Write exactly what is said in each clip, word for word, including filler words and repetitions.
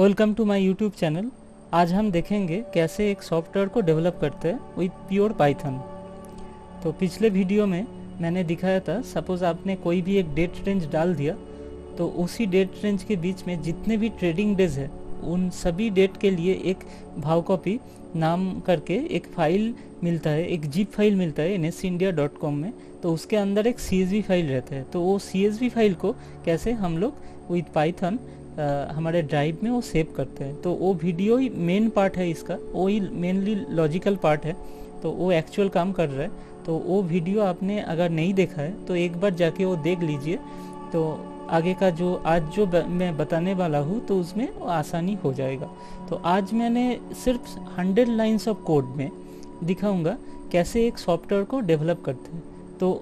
Welcome to my YouTube channel. आज हम देखेंगे कैसे एक सॉफ्टवेयर को डेवलप करते हैं विद प्योर पाइथन। तो पिछले वीडियो में मैंने दिखाया था, सपोज आपने कोई भी एक डेट रेंज डाल दिया तो उसी डेट रेंज के बीच में जितने भी ट्रेडिंग डेज है उन सभी डेट के लिए एक भाव कॉपी नाम करके एक फाइल मिलता है, एक जीप फाइल मिलता है N S E India dot com में। तो उसके अंदर एक सी एस वी फाइल रहता है। तो वो सी एस वी फाइल को कैसे हम लोग विद पाइथन हमारे ड्राइव में वो सेव करते हैं, तो वो वीडियो ही मेन पार्ट है इसका, वो ही मेनली लॉजिकल पार्ट है, तो वो एक्चुअल काम कर रहा है। तो वो वीडियो आपने अगर नहीं देखा है तो एक बार जाके वो देख लीजिए। तो आगे का जो आज जो ब, मैं बताने वाला हूँ तो उसमें आसानी हो जाएगा। तो आज मैंने सिर्फ हंड्रेड लाइन्स ऑफ कोड में दिखाऊंगा कैसे एक सॉफ्टवेयर को डेवलप करते हैं। तो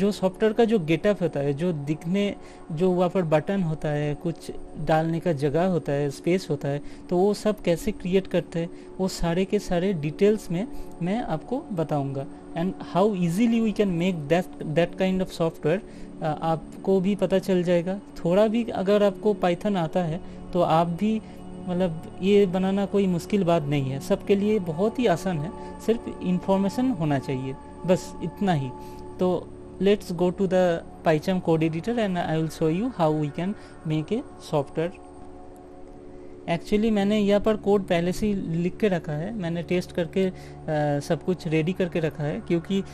जो सॉफ्टवेयर का जो गेटअप होता है, जो दिखने, जो वहाँ पर बटन होता है, कुछ डालने का जगह होता है, स्पेस होता है, तो वो सब कैसे क्रिएट करते हैं वो सारे के सारे डिटेल्स में मैं आपको बताऊंगा। And how easily we can make that that kind of software आपको भी पता चल जाएगा। थोड़ा भी अगर आपको पाइथन आता है तो आप भी, मतलब ये बनाना कोई मुश्किल बात नहीं है, सबके लिए बहुत ही आसान है, सिर्फ इन्फॉर्मेशन होना चाहिए, बस इतना ही। तो let's go to the PyCharm code editor and I will show you how we can make a software। Actually मैंने यहाँ पर कोड पहले से लिख के रखा है, मैंने टेस्ट करके आ, सब कुछ रेडी करके रखा है, क्योंकि आ,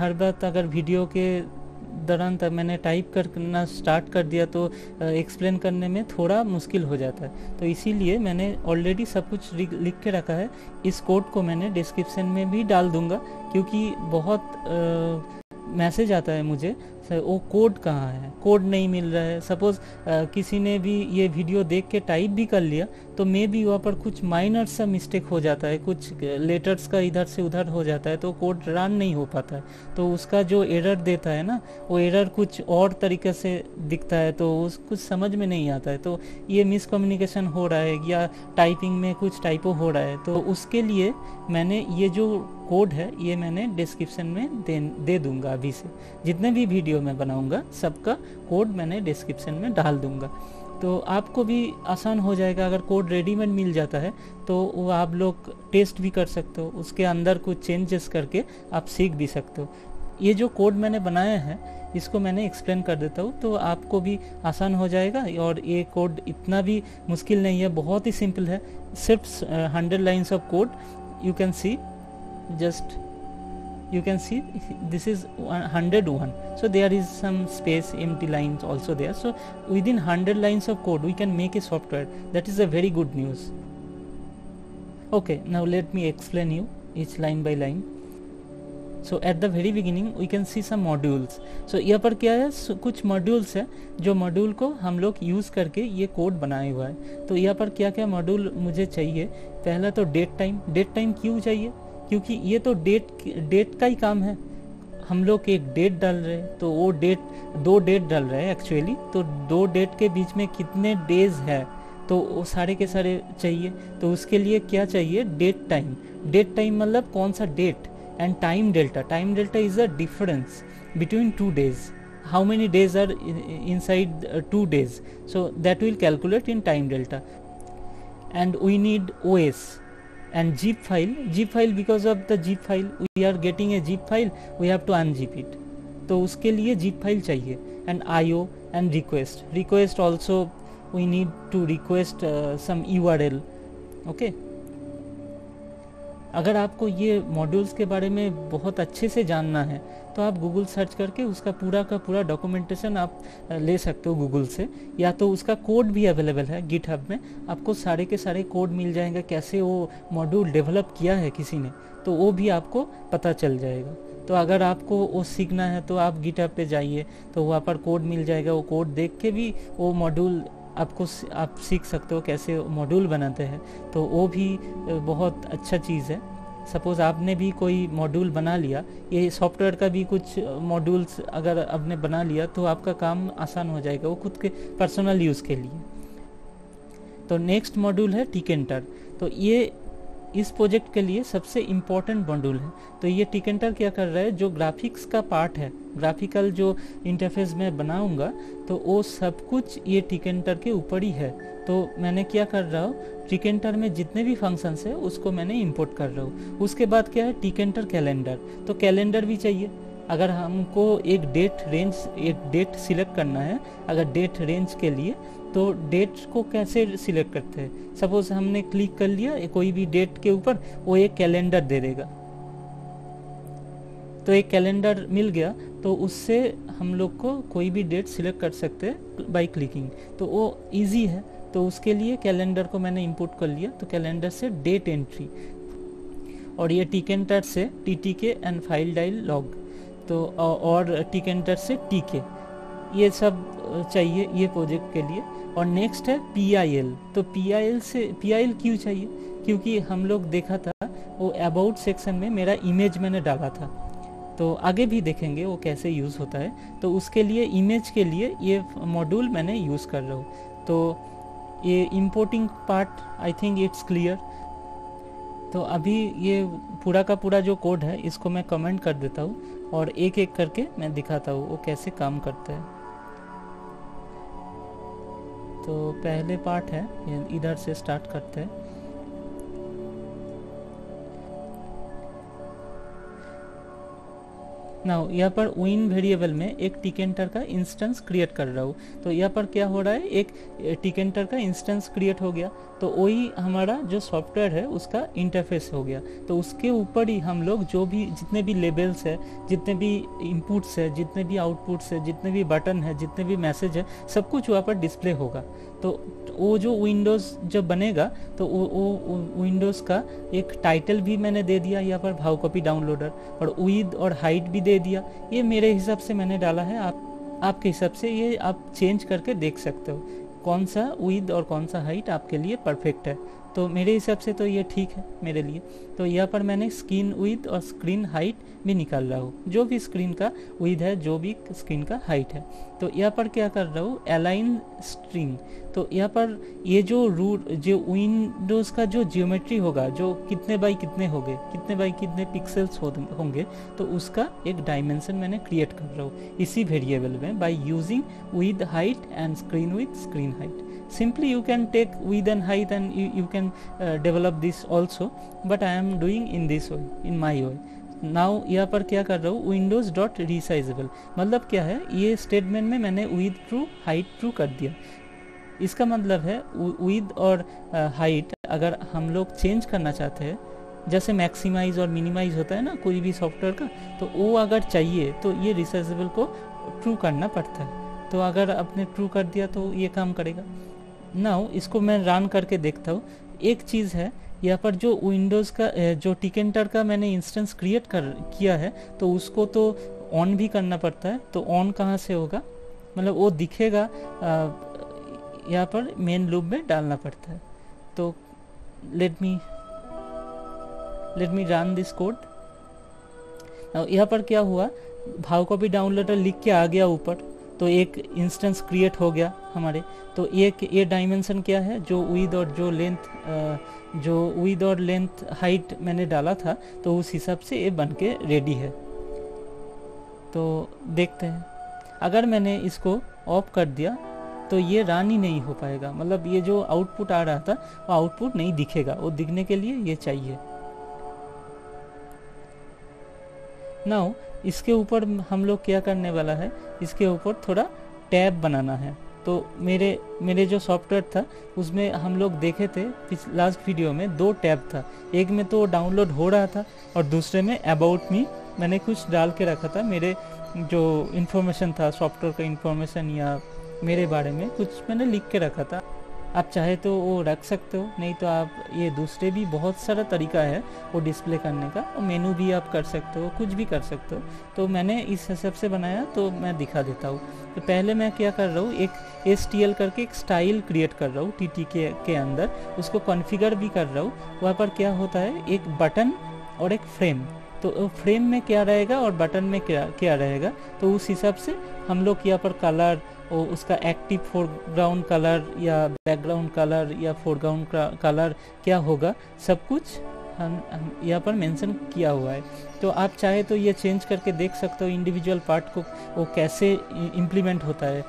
हर बात अगर वीडियो के दौरान तब मैंने टाइप करना स्टार्ट कर दिया तो एक्सप्लेन करने में थोड़ा मुश्किल हो जाता है। तो इसीलिए मैंने ऑलरेडी सब कुछ लिख के रखा है। इस कोड को मैंने डिस्क्रिप्शन में भी डाल दूँगा, क्योंकि बहुत आ, मैसेज आता है मुझे सर वो कोड कहाँ है, कोड नहीं मिल रहा है। सपोज किसी ने भी ये वीडियो देख के टाइप भी कर लिया तो मे बी वहाँ पर कुछ माइनर सा मिस्टेक हो जाता है, कुछ लेटर्स का इधर से उधर हो जाता है, तो कोड रन नहीं हो पाता है। तो उसका जो एरर देता है ना, वो एरर कुछ और तरीके से दिखता है, तो उस कुछ समझ में नहीं आता है। तो ये मिसकम्युनिकेशन हो रहा है या टाइपिंग में कुछ टाइपो हो रहा है, तो उसके लिए मैंने ये जो कोड है ये मैंने डिस्क्रिप्शन में दे, दे दूंगा। अभी से जितने भी वीडियो मैं बनाऊंगा सबका कोड मैंने डिस्क्रिप्शन में डाल दूंगा, तो आपको भी आसान हो जाएगा। अगर कोड रेडीमेड मिल जाता है तो वो आप लोग टेस्ट भी कर सकते हो, उसके अंदर कुछ चेंजेस करके आप सीख भी सकते हो। ये जो कोड मैंने बनाया है इसको मैंने एक्सप्लेन कर देता हूँ, तो आपको भी आसान हो जाएगा। और ये कोड इतना भी मुश्किल नहीं है, बहुत ही सिंपल है, सिर्फ hundred lines of code. You can see just you can see this is one hundred one, so there is some space, empty lines also there, so within one hundred lines of code we can make a software. That is a very good news. Okay, now let me explain you each line by line. So at the very beginning we can see some modules. So यहाँ पर क्या है, so, कुछ modules है, जो module को हम लोग यूज़ करके ये कोड बनाए हुआ है। तो यहाँ पर क्या क्या मॉड्यूल मुझे चाहिए, पहला तो डेट टाइम। डेट टाइम क्यों चाहिए, क्योंकि ये तो डेट डेट का ही काम है, हम लोग एक डेट डाल रहे हैं, तो वो डेट दो डेट डाल रहे हैं एक्चुअली, तो दो डेट के बीच में कितने डेज है तो वो सारे के सारे चाहिए। तो उसके लिए क्या चाहिए, डेट टाइम। डेट टाइम मतलब कौन सा date, and time delta. Time delta is a difference between two days, how many days are inside uh, two days, so that will calculate in time delta. And we need O S and zip file. Zip file, because of the zip file we are getting a zip file, we have to unzip it, तो उसके लिए zip file चाहिए। And I O and request. Request also we need to request uh, some U R L, okay? अगर आपको ये modules के बारे में बहुत अच्छे से जानना है तो आप गूगल सर्च करके उसका पूरा का पूरा डॉक्यूमेंटेशन आप ले सकते हो गूगल से, या तो उसका कोड भी अवेलेबल है गिटहब में, आपको सारे के सारे कोड मिल जाएंगे, कैसे वो मॉड्यूल डेवलप किया है किसी ने, तो वो भी आपको पता चल जाएगा। तो अगर आपको वो सीखना है तो आप गिटहब पे जाइए, तो वहाँ पर कोड मिल जाएगा, वो कोड देख के भी वो मॉड्यूल आपको आप सीख सकते हो कैसे मॉड्यूल बनाते हैं, तो वो भी बहुत अच्छा चीज़ है। सपोज़ आपने भी कोई मॉड्यूल बना लिया, ये सॉफ्टवेयर का भी कुछ मॉड्यूल्स अगर आपने बना लिया तो आपका काम आसान हो जाएगा, वो खुद के पर्सनल यूज़ के लिए। तो नेक्स्ट मॉड्यूल है टिकेंटर। तो ये इस प्रोजेक्ट के लिए सबसे इम्पोर्टेंट मॉड्यूल है। तो ये टिकेंटर क्या कर रहा है, जो ग्राफिक्स का पार्ट है ग्राफिकल जो इंटरफेस मैं बनाऊंगा तो वो सब कुछ ये टिकेंटर के ऊपर ही है। तो मैंने क्या कर रहा हूँ, टिकेंटर में जितने भी फंक्शंस है उसको मैंने इंपोर्ट कर रहा हूँ। उसके बाद क्या है, टिकेंटर कैलेंडर, तो कैलेंडर भी चाहिए। अगर हमको एक डेट रेंज, एक डेट सिलेक्ट करना है, अगर डेट रेंज के लिए तो डेट को कैसे सिलेक्ट करते हैं, सपोज हमने क्लिक कर लिया कोई भी डेट के ऊपर, वो एक कैलेंडर दे देगा। तो एक कैलेंडर मिल गया, तो उससे हम लोग को कोई भी डेट सिलेक्ट कर सकते हैं बाय क्लिकिंग, तो वो इजी है। तो उसके लिए कैलेंडर को मैंने इंपोर्ट कर लिया, तो कैलेंडर से डेट एंट्री और ये टिकेंटर से टी टी के एंड फाइल डाइल लॉग, तो और टिकेंटर से टी के, ये सब चाहिए ये प्रोजेक्ट के लिए। और नेक्स्ट है पी आई एल, तो पी आई एल से पी आई एल क्यों चाहिए, क्योंकि हम लोग देखा था वो अबाउट सेक्शन में मेरा इमेज मैंने डाला था, तो आगे भी देखेंगे वो कैसे यूज़ होता है। तो उसके लिए इमेज के लिए ये मॉड्यूल मैंने यूज़ कर रहा हूँ। तो ये importing part I think it's clear. तो अभी ये पूरा का पूरा जो कोड है इसको मैं कमेंट कर देता हूँ और एक एक करके मैं दिखाता हूँ वो कैसे काम करता है। तो पहले पार्ट है, इधर से स्टार्ट करते हैं। नाउ यहाँ पर विन वेरिएबल में एक टिकेंटर का इंस्टेंस क्रिएट कर रहा हूँ। तो यहाँ पर क्या हो रहा है, एक टिकेंटर का इंस्टेंस क्रिएट हो गया, तो वही हमारा जो सॉफ्टवेयर है उसका इंटरफेस हो गया। तो उसके ऊपर ही हम लोग जो भी जितने भी लेबल्स है, जितने भी इनपुट्स है, जितने भी आउटपुट्स है, जितने भी बटन है, जितने भी मैसेज है, सब कुछ वहाँ पर डिस्प्ले होगा। तो वो जो विंडोज़ जब बनेगा तो वो वो विंडोज़ का एक टाइटल भी मैंने दे दिया यहाँ पर, भाव कॉपी डाउनलोडर, और विड्थ और हाइट भी दे दिया। ये मेरे हिसाब से मैंने डाला है, आप आपके हिसाब से ये आप चेंज करके देख सकते हो कौन सा विड्थ और कौन सा हाइट आपके लिए परफेक्ट है। तो मेरे हिसाब से तो ये ठीक है मेरे लिए। तो यहाँ पर मैंने स्क्रीन विड्थ और स्क्रीन हाइट भी निकाल रहा हूँ, जो भी स्क्रीन का विड्थ है, जो भी स्क्रीन का हाइट है। तो यहाँ पर क्या कर रहा हूँ, अलाइन स्ट्रिंग। तो यहाँ पर ये जो रूट जो विंडोज़ का जो जियोमेट्री होगा, जो कितने बाई कितने होंगे, कितने बाई कितने पिक्सल्स होंगे, तो उसका एक डायमेंशन मैंने क्रिएट कर रहा हूँ इसी वेरिएबल में by using width height and screen width screen height. Simply you can take width and height and you, you can uh, develop this also, but I am doing in this way, in my way. Now यहाँ पर क्या कर रहा हूँ, Windows dot resizable, मतलब क्या है, ये स्टेटमेंट में मैंने width true height true कर दिया। इसका मतलब है width और हाइट uh, अगर हम लोग चेंज करना चाहते हैं, जैसे मैक्सिमाइज और मिनिमाइज होता है ना कोई भी सॉफ्टवेयर का, तो वो अगर चाहिए तो ये रिसाइजेबल को ट्रू करना पड़ता है। तो अगर आपने ट्रू कर दिया तो ये काम करेगा। नाउ इसको मैं रन करके देखता हूँ। एक चीज़ है यहाँ पर, जो विंडोज़ का जो टिकेंटर का मैंने इंस्टेंस क्रिएट कर किया है तो उसको तो ऑन भी करना पड़ता है। तो ऑन कहाँ से होगा, मतलब वो दिखेगा यहाँ पर मेन लूप में डालना पड़ता है। तो let me let me run this code. यहाँ पर क्या हुआ, भाव को भी डाउनलोडर लिख के आ गया ऊपर, तो एक इंस्टेंस क्रिएट हो गया हमारे। तो एक ये डायमेंशन क्या है, जो विड्थ और जो लेंथ जो विड्थ और लेंथ हाइट मैंने डाला था, तो उस हिसाब से ये बन के रेडी है। तो देखते हैं, अगर मैंने इसको ऑफ कर दिया तो ये रन ही नहीं हो पाएगा, मतलब ये जो आउटपुट आ रहा था वो आउटपुट नहीं दिखेगा। वो दिखने के लिए ये चाहिए। नाउ इसके ऊपर हम लोग क्या करने वाला है, इसके ऊपर थोड़ा टैब बनाना है। तो मेरे मेरे जो सॉफ्टवेयर था उसमें हम लोग देखे थे लास्ट वीडियो में, दो टैब था, एक में तो डाउनलोड हो रहा था और दूसरे में अबाउट मी मैंने कुछ डाल के रखा था, मेरे जो इन्फॉर्मेशन था सॉफ्टवेयर का इन्फॉर्मेशन या मेरे बारे में कुछ मैंने लिख के रखा था। आप चाहे तो वो रख सकते हो, नहीं तो आप ये दूसरे भी बहुत सारा तरीका है वो डिस्प्ले करने का, और मेनू भी आप कर सकते हो, कुछ भी कर सकते हो। तो मैंने इस हिसाब से बनाया, तो मैं दिखा देता हूँ। तो पहले मैं क्या कर रहा हूँ, एक एस टी एल करके एक स्टाइल क्रिएट कर रहा हूँ टी टी के के अंदर, उसको कॉन्फ़िगर भी कर रहा हूँ। वहाँ पर क्या होता है, एक बटन और एक फ्रेम, तो फ्रेम में क्या रहेगा और बटन में क्या क्या रहेगा, तो उस हिसाब से हम लोग यहाँ पर कलर और उसका एक्टिव फोरग्राउंड कलर या बैकग्राउंड कलर या फोरग्राउंड कलर क्या होगा, सब कुछ हम, हम यहाँ पर मेंशन किया हुआ है। तो आप चाहे तो ये चेंज करके देख सकते हो इंडिविजुअल पार्ट को वो कैसे इम्प्लीमेंट होता है।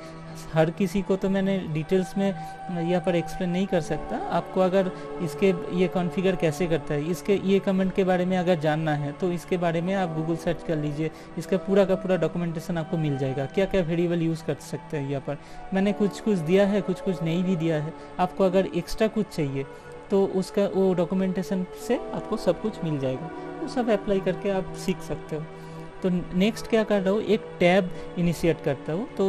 हर किसी को तो मैंने डिटेल्स में यहाँ पर एक्सप्लेन नहीं कर सकता। आपको अगर इसके ये कॉन्फ़िगर कैसे करता है, इसके ये कमेंट के बारे में अगर जानना है तो इसके बारे में आप गूगल सर्च कर लीजिए, इसका पूरा का पूरा डॉक्यूमेंटेशन आपको मिल जाएगा, क्या क्या वेरिएबल यूज़ कर सकते हैं। यहाँ पर मैंने कुछ कुछ दिया है, कुछ कुछ नहीं भी दिया है। आपको अगर एक्स्ट्रा कुछ चाहिए तो उसका वो डॉक्यूमेंटेशन से आपको सब कुछ मिल जाएगा, वो सब अप्लाई करके आप सीख सकते हो। तो नेक्स्ट क्या कर रहा हूँ, एक टैब इनिशिएट करता हूँ। तो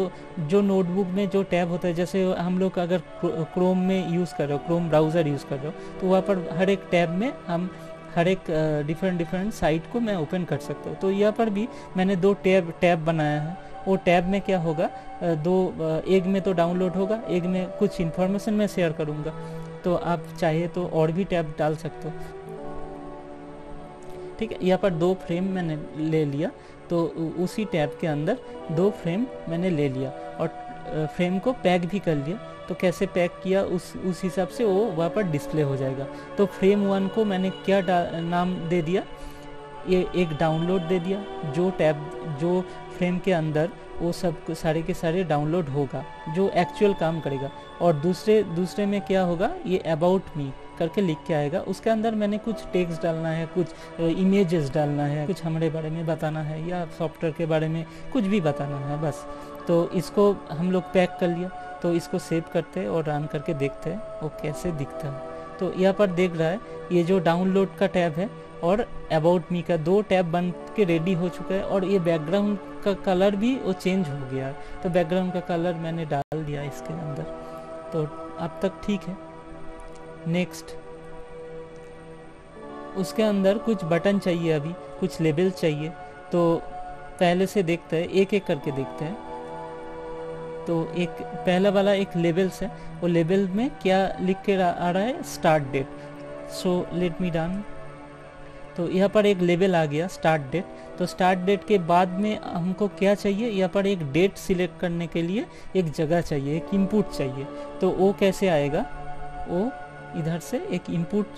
जो नोटबुक में जो टैब होता है, जैसे हम लोग अगर क्रोम में यूज़ कर रहे हो, क्रोम ब्राउज़र यूज़ कर रहे हो, तो वहाँ पर हर एक टैब में हम हर एक डिफरेंट डिफरेंट साइट को मैं ओपन कर सकता हूँ। तो यहाँ पर भी मैंने दो टैब टैब बनाया है। वो टैब में क्या होगा, दो एक में तो डाउनलोड होगा, एक में कुछ इन्फॉर्मेशन मैं शेयर करूँगा। तो आप चाहे तो और भी टैब डाल सकते हो, ठीक है। यहाँ पर दो फ्रेम मैंने ले लिया, तो उसी टैब के अंदर दो फ्रेम मैंने ले लिया और फ्रेम को पैक भी कर लिया। तो कैसे पैक किया, उस उस हिसाब से वो वहाँ पर डिस्प्ले हो जाएगा। तो फ्रेम वन को मैंने क्या नाम दे दिया, ये एक डाउनलोड दे दिया। जो टैब जो फ्रेम के अंदर वो सब सारे के सारे डाउनलोड होगा जो एक्चुअल काम करेगा। और दूसरे दूसरे में क्या होगा, ये अबाउट मी करके लिख के आएगा। उसके अंदर मैंने कुछ टेक्स्ट डालना है, कुछ इमेजेस डालना है, कुछ हमारे बारे में बताना है या सॉफ्टवेयर के बारे में कुछ भी बताना है बस। तो इसको हम लोग पैक कर लिया, तो इसको सेव करते हैं और रन करके देखते हैं वो कैसे दिखता है। तो यहाँ पर देख रहा है, ये जो डाउनलोड का टैब है और अबाउट मी का दो टैब बन के रेडी हो चुका है। और ये बैकग्राउंड का कलर भी वो चेंज हो गया, तो बैकग्राउंड का कलर मैंने डाल दिया इसके अंदर। तो अब तक ठीक है। नेक्स्ट, उसके अंदर कुछ बटन चाहिए, अभी कुछ लेबल चाहिए। तो पहले से देखते हैं, एक एक करके देखते हैं। तो एक पहला वाला एक लेबल्स है, वो लेबल में क्या लिख के आ रहा है, start date. So let me done. तो यहाँ पर एक लेबल आ गया स्टार्ट डेट। तो स्टार्ट डेट के बाद में हमको क्या चाहिए, यहाँ पर एक डेट सिलेक्ट करने के लिए एक जगह चाहिए, एक इनपुट चाहिए। तो वो कैसे आएगा, वो इधर से एक इनपुट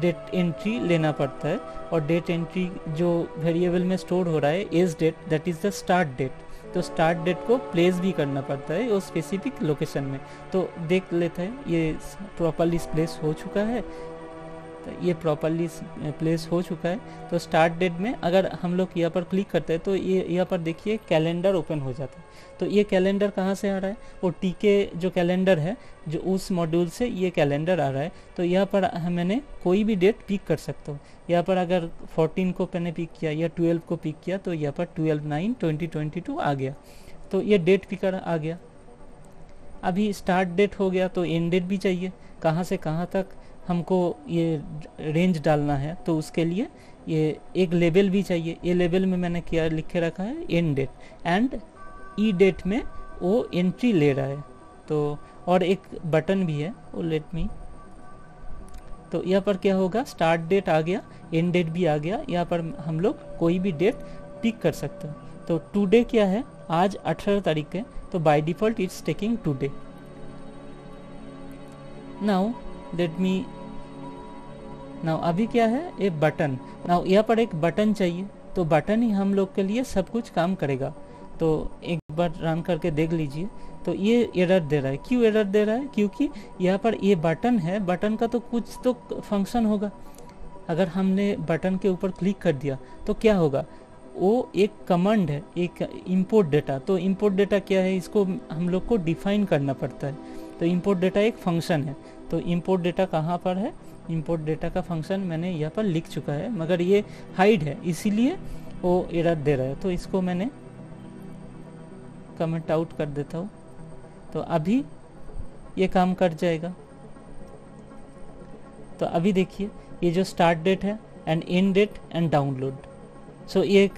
डेट एंट्री लेना पड़ता है। और डेट एंट्री जो वेरिएबल में स्टोर हो रहा है as date, that is the start date. तो स्टार्ट डेट को प्लेस भी करना पड़ता है वो स्पेसिफिक लोकेशन में। तो देख लेते हैं ये प्रॉपरली प्लेस हो चुका है। ये प्रॉपरली प्लेस हो चुका है। तो स्टार्ट डेट में अगर हम लोग यहाँ पर क्लिक करते हैं तो ये यहाँ पर देखिए कैलेंडर ओपन हो जाता है। तो ये कैलेंडर कहाँ से आ रहा है, वो टीके जो कैलेंडर है, जो उस मॉड्यूल से ये कैलेंडर आ रहा है। तो यहाँ पर मैंने कोई भी डेट पिक कर सकता हूँ। यहाँ पर अगर चौदह को मैंने पिक किया या बारह को पिक किया, तो यहाँ पर twelve nine twenty twenty two आ गया। तो ये डेट पिकर आ गया। अभी स्टार्ट डेट हो गया, तो एंड डेट भी चाहिए, कहाँ से कहाँ तक हमको ये रेंज डालना है। तो उसके लिए ये एक लेबल भी चाहिए। ये लेबल में मैंने क्या लिख के रखा है, एंड डेट, एंड ई डेट में वो एंट्री ले रहा है। तो और एक बटन भी है, वो लेट मी। तो यहाँ पर क्या होगा, स्टार्ट डेट आ गया, एंड डेट भी आ गया। यहाँ पर हम लोग कोई भी डेट पिक कर सकते हैं। तो टुडे क्या है, आज अठारह तारीख है, तो by default it's taking today. Now let me now, अभी क्या है, ये बटन। नाउ यहाँ पर एक बटन चाहिए, तो बटन ही हम लोग के लिए सब कुछ काम करेगा। तो एक बार रन करके देख लीजिए। तो ये एरर दे रहा है, क्यों एरर दे रहा है, क्योंकि यहाँ पर ये बटन है, बटन का तो कुछ तो फंक्शन होगा। अगर हमने बटन के ऊपर क्लिक कर दिया तो क्या होगा, वो एक कमांड है, एक इंपोर्ट डेटा। तो इंपोर्ट डेटा क्या है, इसको हम लोग को डिफाइन करना पड़ता है। तो इंपोर्ट डेटा एक फंक्शन है। तो इंपोर्ट डेटा कहाँ पर है, इंपोर्ट डेटा का फंक्शन मैंने यहाँ पर लिख चुका है, मगर ये हाइड है, इसीलिए वो एरर दे रहा है। तो इसको मैंने कमेंट आउट कर देता हूँ। तो अभी ये काम कर जाएगा। तो अभी देखिए, ये जो स्टार्ट डेट है and end date and download, so so, ये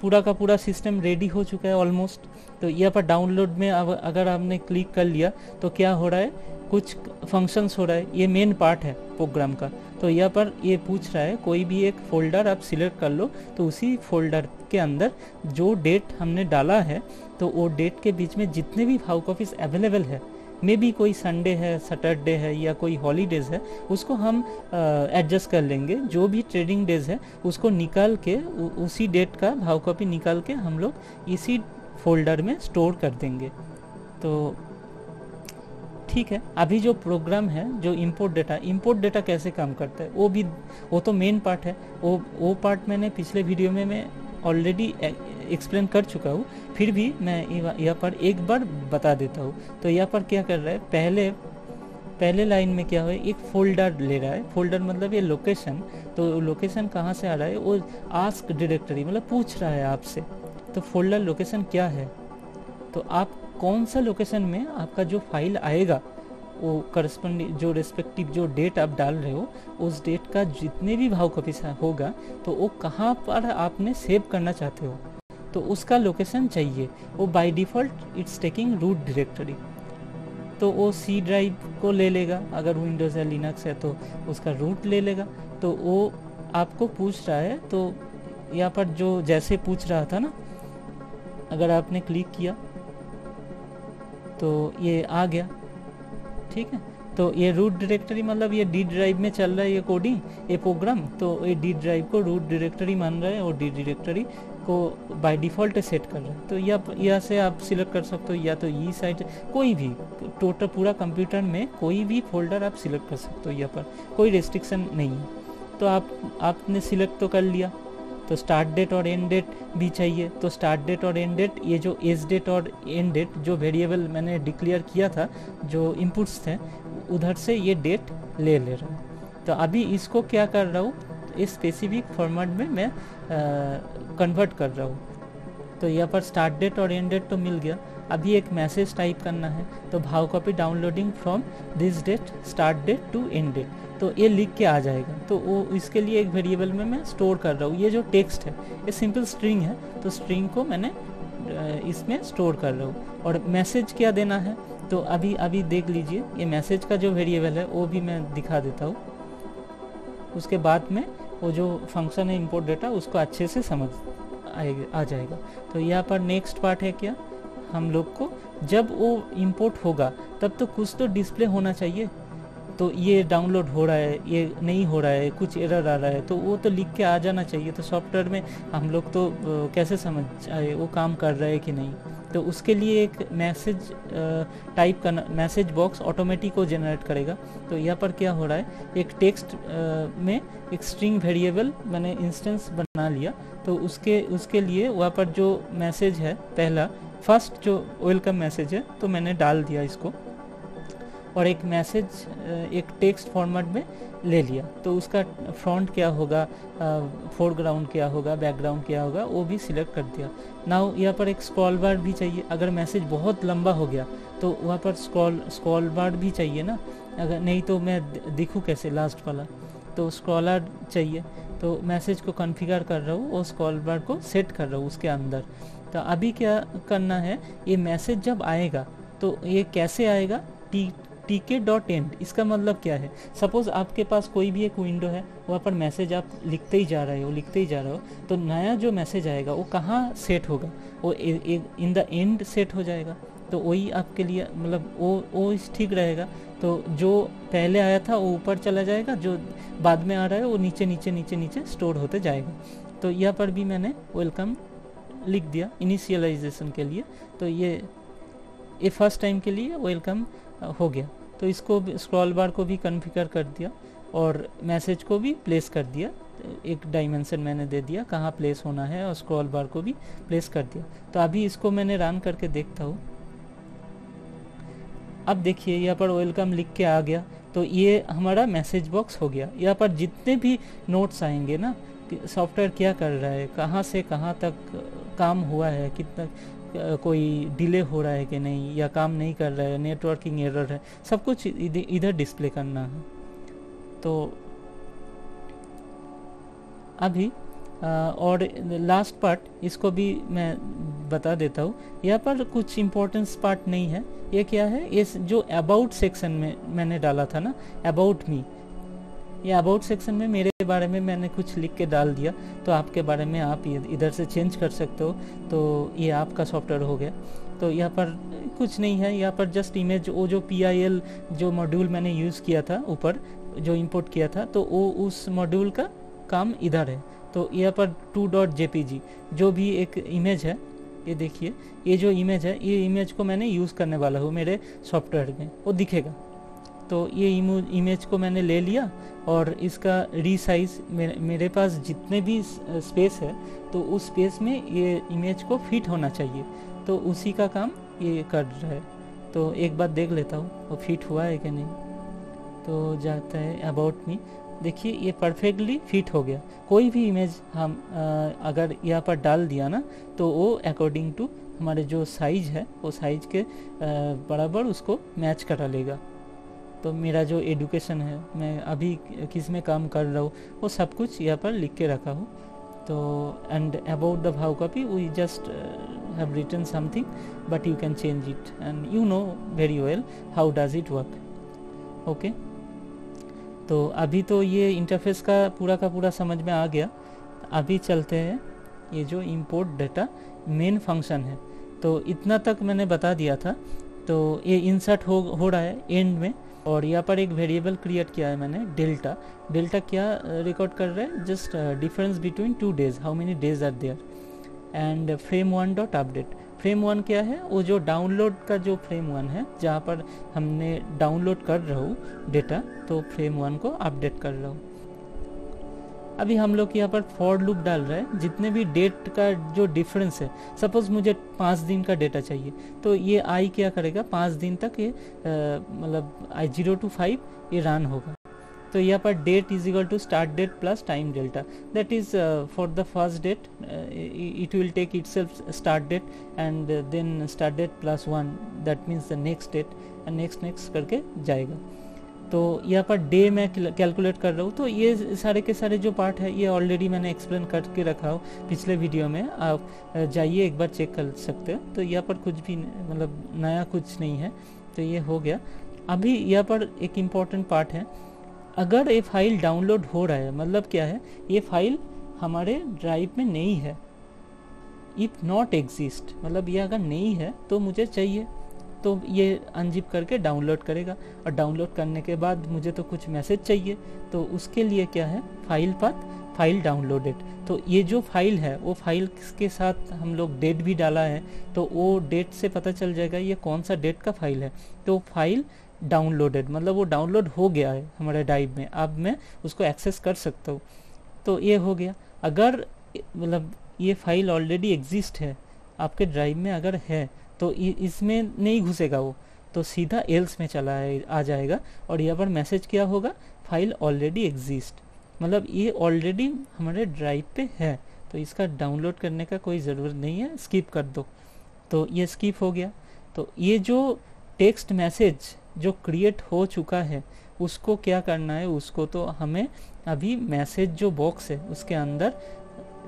पूरा का पूरा सिस्टम रेडी हो चुका है ऑलमोस्ट। तो यहाँ पर डाउनलोड में अब अगर आपने क्लिक कर लिया तो क्या हो रहा है, कुछ फंक्शंस हो रहा है। ये मेन पार्ट है प्रोग्राम का। तो यहाँ पर ये पूछ रहा है कोई भी एक फ़ोल्डर आप सिलेक्ट कर लो, तो उसी फोल्डर के अंदर जो डेट हमने डाला है, तो वो डेट के बीच में जितने भी हाउ कॉपीज अवेलेबल है मे बी कोई संडे है, सैटरडे है या कोई हॉलीडेज है, उसको हम एडजस्ट कर लेंगे। जो भी ट्रेडिंग डेज है उसको निकाल के उ, उसी डेट का भाव कॉपी निकाल के हम लोग इसी फोल्डर में स्टोर कर देंगे। तो ठीक है, अभी जो प्रोग्राम है जो इंपोर्ट डेटा, इंपोर्ट डेटा कैसे काम करता है वो भी, वो तो मेन पार्ट है, वो वो पार्ट मैंने पिछले वीडियो में मैं ऑलरेडी एक्सप्लेन कर चुका हूँ, फिर भी मैं यहाँ पर एक बार बता देता हूँ। तो यहाँ पर क्या कर रहा है, पहले पहले लाइन में क्या है, एक फोल्डर ले रहा है, फोल्डर मतलब ये लोकेशन। तो लोकेशन कहाँ से आ रहा है, वो आस्क डायरेक्टरी मतलब पूछ रहा है आपसे। तो फोल्डर लोकेशन क्या है, तो आप कौन सा लोकेशन में आपका जो फाइल आएगा वो करस्पॉन्डिंग जो रेस्पेक्टिव जो डेट आप डाल रहे हो उस डेट का जितने भी भाव कॉपी होगा तो वो कहाँ पर आपने सेव करना चाहते हो, तो उसका लोकेशन चाहिए। वो by default it's taking root directory, तो वो सी ड्राइव को ले लेगा, अगर विंडोज़ या लिनक्स है तो उसका रूट ले लेगा। तो वो आपको पूछ रहा है, तो यहाँ पर जो जैसे पूछ रहा था ना, अगर आपने क्लिक किया तो ये आ गया, ठीक है। तो ये रूट डायरेक्टरी मतलब ये डी ड्राइव में चल रहा है ये कोडिंग, ये प्रोग्राम, तो ये डी ड्राइव को रूट डायरेक्टरी मान रहा है और डी डायरेक्टरी को बाय डिफ़ॉल्ट सेट कर रहा है। तो या यहाँ से आप सिलेक्ट कर सकते हो, या तो ई साइट, कोई भी टोटल पूरा कंप्यूटर में कोई भी फोल्डर आप सिलेक्ट कर सकते हो, यहाँ पर कोई रेस्ट्रिक्शन नहीं है। तो आप आपने सिलेक्ट तो कर लिया, तो स्टार्ट डेट और एंड डेट भी चाहिए। तो स्टार्ट डेट और एंड डेट, ये जो एज डेट और एंड डेट जो वेरिएबल मैंने डिक्लेयर किया था जो इनपुट्स थे उधर से ये डेट ले ले रहा हूँ। तो अभी इसको क्या कर रहा हूँ, तो इस स्पेसिफिक फॉर्मेट में मैं कन्वर्ट कर रहा हूँ। तो यहाँ पर स्टार्ट डेट और एंड डेट तो मिल गया, अभी एक मैसेज टाइप करना है। तो bhav copy downloading from this date start date to end date, तो ये लिख के आ जाएगा। तो वो इसके लिए एक वेरिएबल में मैं स्टोर कर रहा हूँ। ये जो टेक्स्ट है ये सिंपल स्ट्रिंग है, तो स्ट्रिंग को मैंने इसमें स्टोर कर रहा हूँ। और मैसेज क्या देना है, तो अभी अभी देख लीजिए, ये मैसेज का जो वेरिएबल है वो भी मैं दिखा देता हूँ। उसके बाद में वो जो फंक्शन है इंपोर्ट डेटा उसको अच्छे से समझ आएगा, आ जाएगा। तो यहाँ पर नेक्स्ट पार्ट है क्या, हम लोग को जब वो इम्पोर्ट होगा तब तो कुछ तो डिस्प्ले होना चाहिए। तो ये डाउनलोड हो रहा है, ये नहीं हो रहा है, कुछ एरर आ रहा है, तो वो तो लिख के आ जाना चाहिए। तो सॉफ्टवेयर में हम लोग तो कैसे समझ आए वो काम कर रहा है कि नहीं। तो उसके लिए एक मैसेज टाइप करना, मैसेज बॉक्स ऑटोमेटिक को जनरेट करेगा। तो यहाँ पर क्या हो रहा है, एक टेक्स्ट में एक स्ट्रिंग वेरिएबल मैंने इंस्टेंस बना लिया। तो उसके उसके लिए वहाँ पर जो मैसेज है, पहला फर्स्ट जो वेलकम मैसेज है तो मैंने डाल दिया इसको, और एक मैसेज एक टेक्स्ट फॉर्मेट में ले लिया। तो उसका फ्रंट क्या होगा, फोरग्राउंड क्या होगा, बैकग्राउंड क्या होगा, वो भी सिलेक्ट कर दिया। नाउ यहाँ पर एक स्क्रॉल बार भी चाहिए, अगर मैसेज बहुत लंबा हो गया तो वहाँ पर स्क्रॉल स्क्रॉल बार भी चाहिए ना, अगर नहीं तो मैं दिखूँ कैसे लास्ट वाला, तो स्क्रॉलर चाहिए। तो मैसेज को कॉन्फ़िगर कर रहा हूँ और स्क्रॉल बार को सेट कर रहा हूँ उसके अंदर। तो अभी क्या करना है, ये मैसेज जब आएगा तो ये कैसे आएगा, टी टीके डॉट एंड, इसका मतलब क्या है, सपोज आपके पास कोई भी एक विंडो है वहाँ पर मैसेज आप लिखते ही जा रहे हो लिखते ही जा रहे हो तो नया जो मैसेज आएगा वो कहाँ सेट होगा, वो इन द एंड सेट हो जाएगा। तो वही आपके लिए मतलब वो वो ठीक रहेगा। तो जो पहले आया था वो ऊपर चला जाएगा, जो बाद में आ रहा है वो नीचे नीचे नीचे नीचे स्टोर होते जाएगा। तो यहाँ पर भी मैंने वेलकम लिख दिया इनिशियलाइजेशन के लिए। तो ये ये फर्स्ट टाइम के लिए वेलकम हो गया। तो इसको स्क्रॉल बार को भी कॉन्फ़िगर कर दिया और मैसेज को भी प्लेस कर दिया, एक डायमेंशन मैंने दे दिया कहाँ प्लेस होना है, और स्क्रॉल बार को भी प्लेस कर दिया। तो अभी इसको मैंने रन करके देखता हूँ। अब देखिए यहाँ पर वेलकम लिख के आ गया, तो ये हमारा मैसेज बॉक्स हो गया। यहाँ पर जितने भी नोट्स आएंगे ना, सॉफ्टवेयर क्या कर रहा है, कहाँ से कहाँ तक काम हुआ है, कितना कोई डिले हो रहा है कि नहीं, या काम नहीं कर रहा है, नेटवर्किंग एरर है, सब कुछ इधर डिस्प्ले करना है। तो अभी और लास्ट पार्ट इसको भी मैं बता देता हूँ। यहाँ पर कुछ इम्पोर्टेंस पार्ट नहीं है। ये क्या है, ये जो अबाउट सेक्शन में मैंने डाला था ना, अबाउट मी, ये अबाउट सेक्शन में मेरे बारे में मैंने कुछ लिख के डाल दिया। तो आपके बारे में आप इधर से चेंज कर सकते हो। तो ये आपका सॉफ्टवेयर हो गया। तो यहाँ पर कुछ नहीं है, यहाँ पर जस्ट इमेज वो जो पी आई एल जो मॉड्यूल मैंने यूज़ किया था ऊपर जो इंपोर्ट किया था तो वो उस मॉड्यूल का काम इधर है। तो यहाँ पर two dot J P G जो भी एक इमेज है, ये देखिए ये जो इमेज है ये इमेज को मैंने यूज़ करने वाला हूँ मेरे सॉफ्टवेयर में, वो दिखेगा। तो ये इमेज को मैंने ले लिया और इसका रीसाइज मेरे, मेरे पास जितने भी स्पेस है तो उस स्पेस में ये इमेज को फिट होना चाहिए, तो उसी का काम ये कर रहा है। तो एक बार देख लेता हूँ वो फिट हुआ है कि नहीं। तो जाता है अबाउट मी, देखिए ये परफेक्टली फिट हो गया। कोई भी इमेज हम आ, अगर यहाँ पर डाल दिया ना तो वो अकॉर्डिंग टू हमारे जो साइज है वो साइज के बराबर उसको मैच करा लेगा। तो मेरा जो एडुकेशन है मैं अभी किस में काम कर रहा हूँ वो सब कुछ यहाँ पर लिख के रखा हूँ। तो and about the bhav copy we just have written something but you can change it and you know very well how does it work. Okay, तो अभी तो ये इंटरफेस का पूरा का पूरा समझ में आ गया। अभी चलते हैं ये जो इंपोर्ट डाटा मेन फंक्शन है, तो इतना तक मैंने बता दिया था। तो ये इंसर्ट हो हो रहा है एंड में, और यहाँ पर एक वेरिएबल क्रिएट किया है मैंने डेल्टा। डेल्टा क्या रिकॉर्ड कर रहा है, just difference between two days, how many days are there. And frame one dot update, frame one क्या है, वो जो डाउनलोड का जो फ्रेम वन है जहाँ पर हमने डाउनलोड कर रहा हूँ डेटा, तो फ्रेम वन को अपडेट कर रहा हूँ। अभी हम लोग यहाँ पर फॉर लूप डाल रहे हैं, जितने भी डेट का जो डिफरेंस है, सपोज मुझे पाँच दिन का डेटा चाहिए तो ये आई क्या करेगा, पाँच दिन तक ये मतलब आई जीरो टू फाइव ये रन होगा। तो यहाँ पर date is equal to start date plus time delta, that is for the first date it will take itself start date and then start date plus one, that means the next date and next next करके जाएगा। तो यहाँ per day मैं calculate कर रहा हूँ। तो ये सारे के सारे जो पार्ट है ये ऑलरेडी मैंने एक्सप्लेन करके रखा हो पिछले वीडियो में, आप जाइए एक बार चेक कर सकते हो। तो यहाँ पर कुछ भी मतलब नया कुछ नहीं है। तो ये हो गया। अभी यहाँ पर एक इम्पॉर्टेंट पार्ट है, अगर ये फाइल डाउनलोड हो रहा है मतलब क्या है, ये फाइल हमारे ड्राइव में नहीं है, इफ नॉट एग्जिस्ट मतलब ये अगर नहीं है तो मुझे चाहिए, तो ये अनजिप करके डाउनलोड करेगा। और डाउनलोड करने के बाद मुझे तो कुछ मैसेज चाहिए, तो उसके लिए क्या है, फाइल पाथ फाइल डाउनलोडेड। तो ये जो फाइल है वो फाइल के साथ हम लोग डेट भी डाला है, तो वो डेट से पता चल जाएगा ये कौन सा डेट का फाइल है। तो फाइल डाउनलोडेड मतलब वो डाउनलोड हो गया है हमारे ड्राइव में, अब मैं उसको एक्सेस कर सकता हूँ। तो ये हो गया। अगर मतलब ये फाइल ऑलरेडी एग्जिस्ट है आपके ड्राइव में, अगर है तो इसमें नहीं घुसेगा वो, तो सीधा एल्स में चला आ जाएगा। और यहाँ पर मैसेज क्या होगा, फाइल ऑलरेडी एग्जिस्ट मतलब ये ऑलरेडी हमारे ड्राइव पे है, तो इसका डाउनलोड करने का कोई ज़रूरत नहीं है, स्किप कर दो। तो ये स्किप हो गया। तो ये जो टेक्स्ट मैसेज जो क्रिएट हो चुका है उसको क्या करना है, उसको तो हमें अभी मैसेज जो बॉक्स है उसके अंदर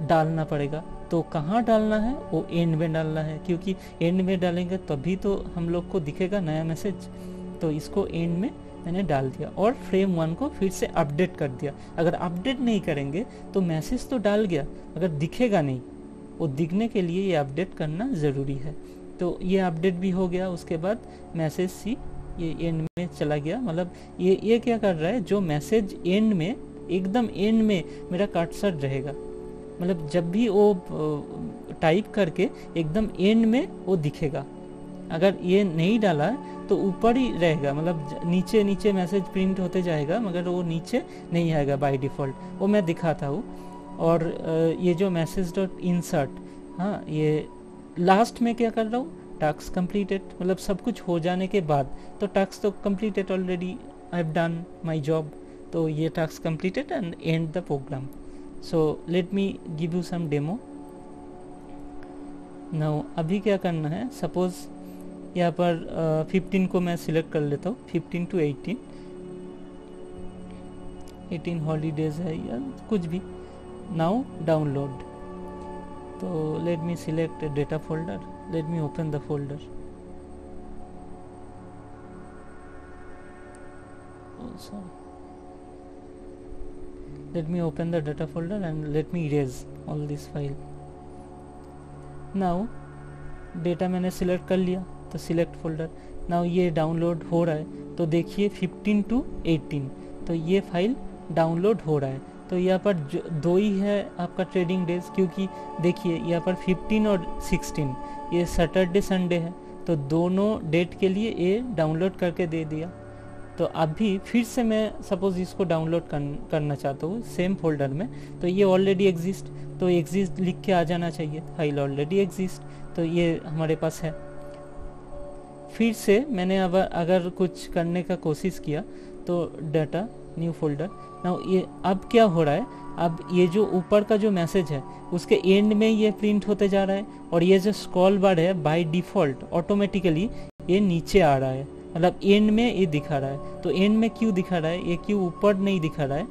डालना पड़ेगा। तो कहाँ डालना है, वो एंड में डालना है, क्योंकि एंड में डालेंगे तभी तो हम लोग को दिखेगा नया मैसेज। तो इसको एंड में मैंने डाल दिया और फ्रेम वन को फिर से अपडेट कर दिया। अगर अपडेट नहीं करेंगे तो मैसेज तो डाल गया अगर दिखेगा नहीं, वो दिखने के लिए ये अपडेट करना ज़रूरी है। तो ये अपडेट भी हो गया। उसके बाद मैसेज सी ये एंड में चला गया, मतलब ये ये क्या कर रहा है, जो मैसेज एंड में एकदम एंड में मेरा कर्सर रहेगा, मतलब जब भी वो टाइप करके एकदम एंड में वो दिखेगा। अगर ये नहीं डाला तो ऊपर ही रहेगा, मतलब नीचे नीचे मैसेज प्रिंट होते जाएगा मगर वो नीचे नहीं आएगा बाय डिफ़ॉल्ट, वो मैं दिखाता हूँ। और ये जो मैसेज डॉट इंसर्ट, हाँ ये लास्ट में क्या कर रहा हूँ, टास्क कंप्लीटेड मतलब सब कुछ हो जाने के बाद, तो टास्क तो completed already, I have done my job. तो ये task completed and end the program. So let me give you some demo now. अभी क्या करना है, सपोज यहाँ पर फिफ्टीन uh, को मैं सिलेक्ट कर लेता हूँ, fifteen two eighteen eighteen holidays है या कुछ भी। नाउ डाउनलोड, तो let me select data folder, let me open the folder, sorry let me open the data folder and let me erase all this file. Now data मैंने select कर लिया, तो select folder now ये download हो रहा है। तो देखिए फिफ्टीन टू एटीन, तो ये फाइल डाउनलोड हो रहा है। तो यहाँ पर दो ही है आपका ट्रेडिंग डेज, क्योंकि देखिए यहाँ पर फिफ्टीन और सिक्सटीन ये सैटरडे संडे है, तो दोनों डेट के लिए ये डाउनलोड करके दे दिया। तो अभी फिर से मैं सपोज इसको डाउनलोड कर, करना चाहता हूँ सेम फोल्डर में। तो ये ऑलरेडी एग्जिस्ट, तो एग्जिस्ट लिख के आ जाना चाहिए, फाइल ऑलरेडी एग्जिस्ट। तो ये हमारे पास है। फिर से मैंने अब अगर कुछ करने का कोशिश किया तो डाटा न्यू फोल्डर नाउ ये अब क्या हो रहा है, अब ये जो ऊपर का जो मैसेज है उसके एंड में ये प्रिंट होते जा रहा है, और ये जो स्क्रॉल बार है बाय डिफ़ॉल्ट ऑटोमेटिकली ये नीचे आ रहा है, मतलब एंड में ये दिखा रहा है। तो एंड में क्यों दिखा रहा है, ये क्यों ऊपर नहीं दिखा रहा है,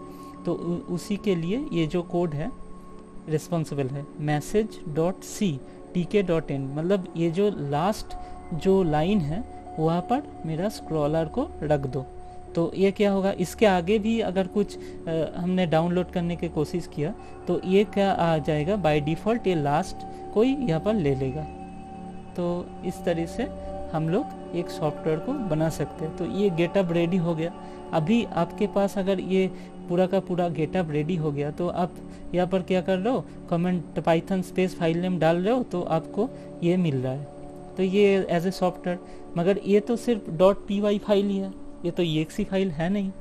तो उसी के लिए ये जो कोड है रिस्पॉन्सिबल है। Message dot C T K dot N, मतलब ये जो लास्ट जो लाइन है वहाँ पर मेरा स्क्रॉलर को रख दो। तो ये क्या होगा, इसके आगे भी अगर कुछ आ, हमने डाउनलोड करने की कोशिश किया तो ये क्या आ जाएगा, बाय डिफ़ॉल्ट ये लास्ट कोई यहाँ पर ले लेगा। तो इस तरह से हम लोग एक सॉफ्टवेयर को बना सकते हैं। तो ये गेटअप रेडी हो गया। अभी आपके पास अगर ये पूरा का पूरा गेटअप रेडी हो गया तो आप यहाँ पर क्या कर रहे हो, comment Python space file name डाल रहे हो, तो आपको ये मिल रहा है। तो ये एज ए सॉफ्टवेयर, मगर ये तो सिर्फ डॉट पी वाई फाइल ही है, ये तो E X E फाइल है नहीं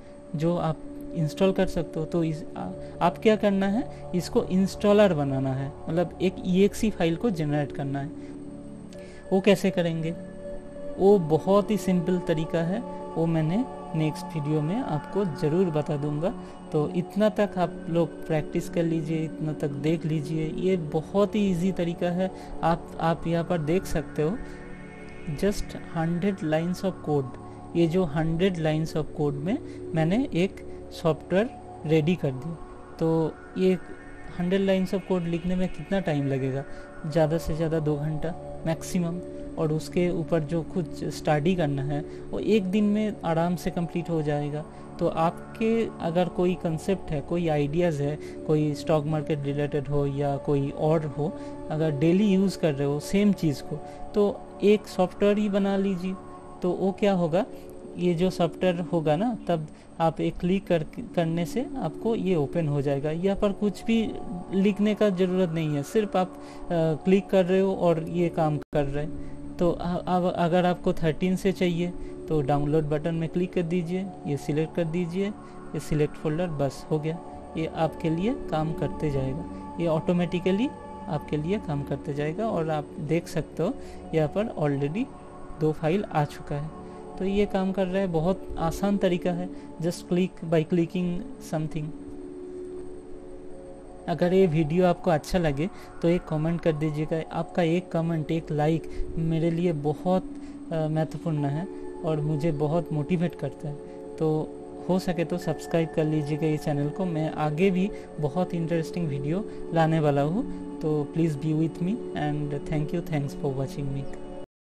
जो आप इंस्टॉल कर सकते हो। तो इस, आ, आप क्या करना है, इसको इंस्टॉलर बनाना है, मतलब एक E X E फाइल को जनरेट करना है। वो कैसे करेंगे, वो बहुत ही सिंपल तरीका है, वो मैंने नेक्स्ट वीडियो में आपको ज़रूर बता दूंगा। तो इतना तक आप लोग प्रैक्टिस कर लीजिए, इतना तक देख लीजिए, ये बहुत ही ईजी तरीका है। आप आप यहाँ पर देख सकते हो just hundred lines of code, ये जो हंड्रेड लाइन्स ऑफ कोड में मैंने एक सॉफ्टवेयर रेडी कर दी। तो ये हंड्रेड लाइन्स ऑफ कोड लिखने में कितना टाइम लगेगा, ज़्यादा से ज़्यादा दो घंटा मैक्सिमम, और उसके ऊपर जो कुछ स्टडी करना है वो एक दिन में आराम से कंप्लीट हो जाएगा। तो आपके अगर कोई कंसेप्ट है, कोई आइडियाज़ है, कोई स्टॉक मार्केट रिलेटेड हो या कोई और हो, अगर डेली यूज़ कर रहे हो सेम चीज़ को, तो एक सॉफ्टवेयर ही बना लीजिए। तो वो क्या होगा, ये जो सॉफ्टवेयर होगा ना, तब आप एक क्लिक कर करने से आपको ये ओपन हो जाएगा। यहाँ पर कुछ भी लिखने का ज़रूरत नहीं है, सिर्फ आप क्लिक कर रहे हो और ये काम कर रहे हैं। तो अब अगर आपको थर्टीन से चाहिए तो डाउनलोड बटन में क्लिक कर दीजिए, ये सिलेक्ट कर दीजिए, ये सिलेक्ट फोल्डर, बस हो गया। ये आपके लिए काम करते जाएगा, ये ऑटोमेटिकली आपके लिए काम करते जाएगा। और आप देख सकते हो यहाँ पर ऑलरेडी दो फाइल आ चुका है। तो ये काम कर रहा है, बहुत आसान तरीका है, just click by clicking something. अगर ये वीडियो आपको अच्छा लगे तो एक कमेंट कर दीजिएगा, आपका एक कमेंट एक लाइक मेरे लिए बहुत महत्वपूर्ण है और मुझे बहुत मोटिवेट करता है। तो हो सके तो सब्सक्राइब कर लीजिएगा ये चैनल को, मैं आगे भी बहुत इंटरेस्टिंग वीडियो लाने वाला हूँ। तो please be with me and thank you, thanks for watching me.